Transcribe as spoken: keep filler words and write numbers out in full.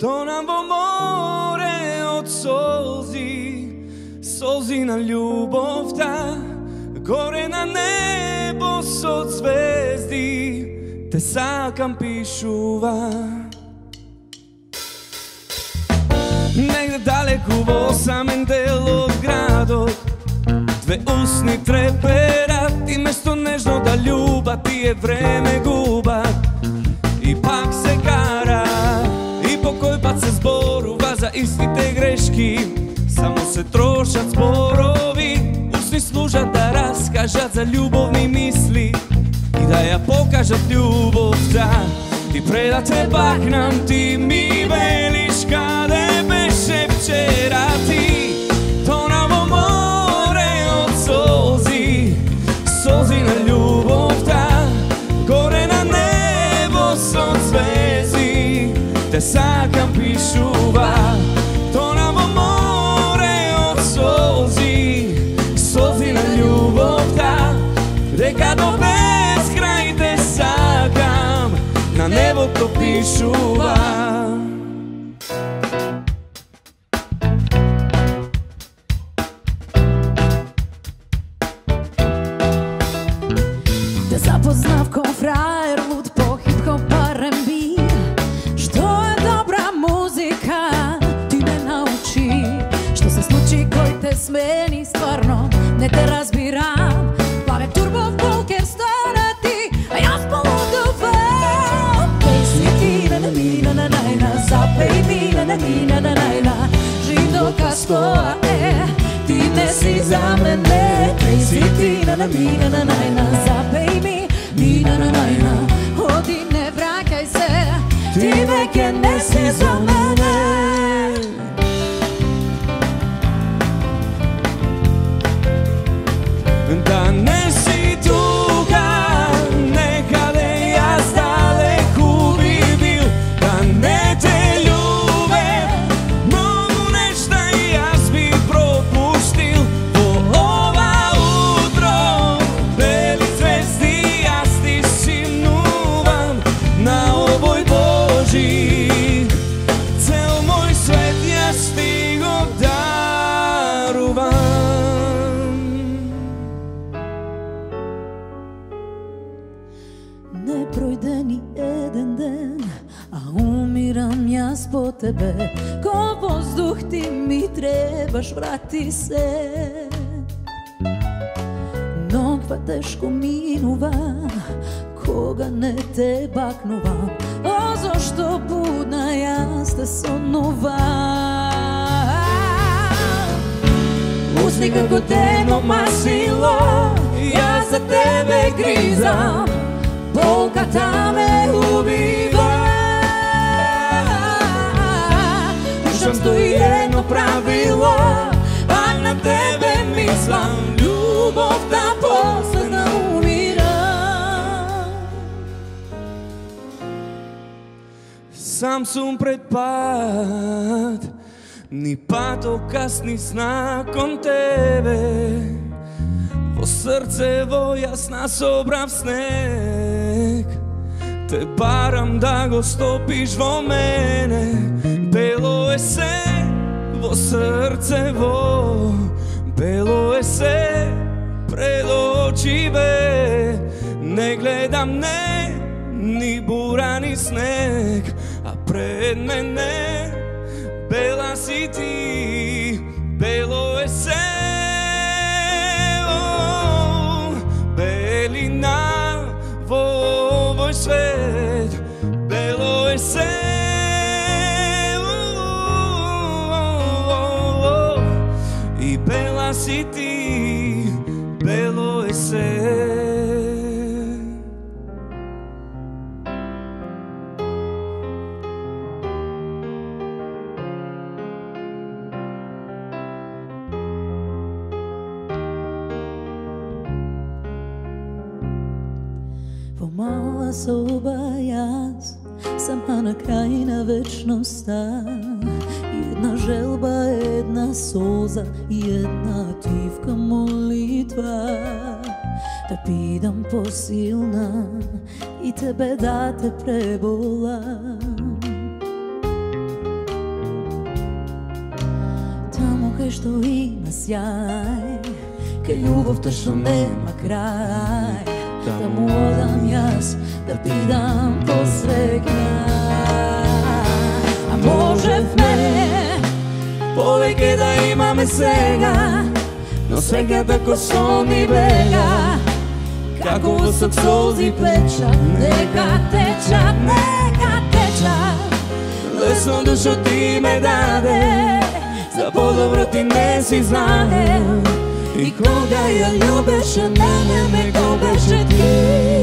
To nam bo more od solzi, solzina ljubov ta, gore na nebo so zvezdi, te sakam pišuva. Negde daleko vo samem delu od gradov, dve usni treperat i mesto nežno da ljuba ti je vreme gubat. I pak se kara, i pokoj pa se zboruva za istite greški, samo se trošat sporovi, usni služat da raskažat za ljubovni misli i da ja pokažat ljubov ta. Ti predate baknam, ti mi veliš kade beše včera ti. To nam bo more od solzi, solzina ljubov ta, gore na nebo so zvezdi, te sakam pišuva. To nam bo more od solzi, solzina ljubov ta, reka do beskraj te sakam, na nebo to pišuva. Zapoznav ko frajer, lud po hip-hop R and B, što je dobra muzika ti me nauči, što se sluči koji te smeni stvarno ne te razbiram, plave turbo v polker stane ti, a ja spoludovam. Pesniki na namina na najna, zapejmi na namina na najna, živ doka stoja e, ti ne si za mene. Pesniki na namina na najna, zapejmi Nina na najna, odi ne vrakaj se, ti veke ne si za mene. Da ne si tuga, nekade jaz daleku bi bil, da ne te ljube, mnogo nešta jaz bi propuštil. Po ova utro, beli zvezdi, na ovoj Božji ceo moj svet ja ti go daruvam. Ne projde ni eden den, a umiram jaz po tebe, ko vozduh ti mi trebaš, vrati se. Mnogo teško minuva, koga ne te baknuvam, o zašto budna jaz te sonovam. Usni kako temno mastilo, ja za tebe grizam, polka ta me ubiva. Dušam stoji jedno pravilo, a na tebe mislim, ljubov ta posledna sam sum pred pad, ni pato kasni snakom tebe, vo srcevo jasna sobrav sneg, te param da go stopiš vo mene. Belo e se, vo srcevo, belo e se, pred očive, ne gledam ne, ni bura ni sneg, a pred mene bela si ti, belo e se, oh, belina vo ovoj svet, belo e se, oh, oh, oh, i bela si ti, belo e se. Pomala soba jaz, sama na krajina večnom sta, jedna želba, jedna soza i jedna divka molitva. Da pidam posilna i tebe da te prebolam, Tukaj što ima sjaj, kaj ljubovta što nema kraj, da mu odam jaz, da ti dam posve kraj. A može v mene poveke da imame svega, no svega tako son I bega, kako vsak solzi pleča. Neka teča, neka teča, lesno dušo ti me dade, za podobro ti ne si znane. I koga ja ljubeše, mene me kobeše ti.